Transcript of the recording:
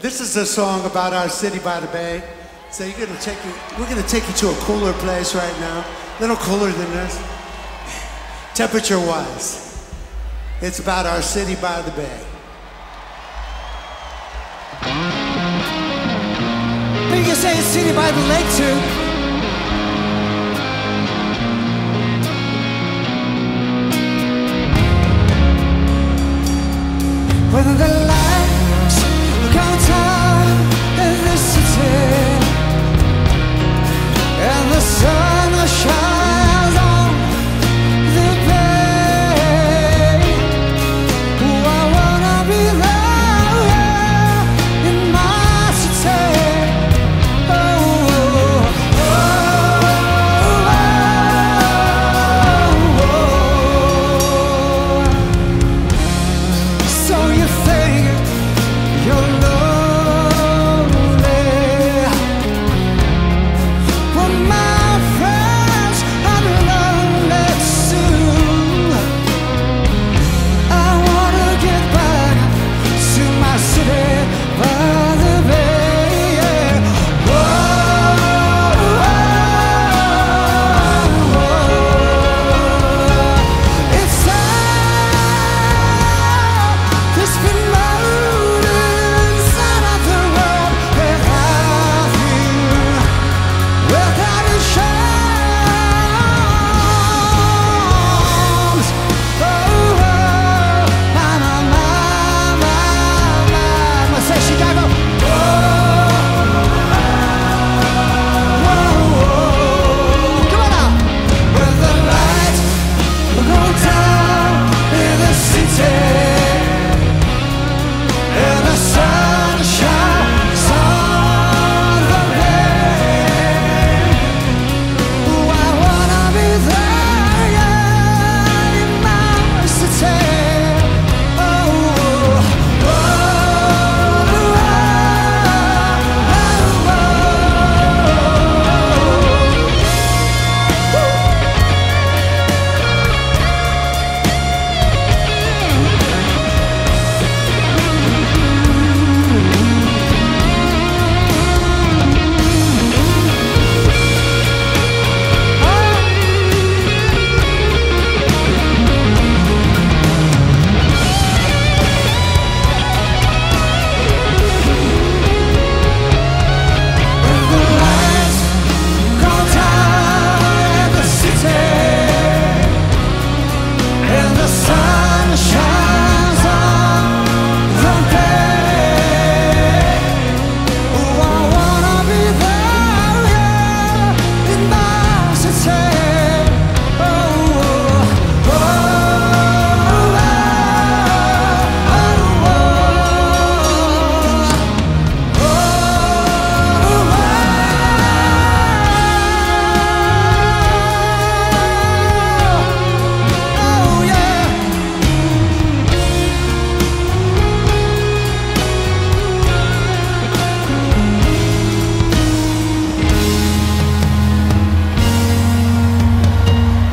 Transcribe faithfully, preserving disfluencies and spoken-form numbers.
This is a song about our city by the bay. So you're gonna take you, we're gonna take you to a cooler place right now, a little cooler than this, temperature-wise. It's about our city by the bay. But you can say it's city by the lake too.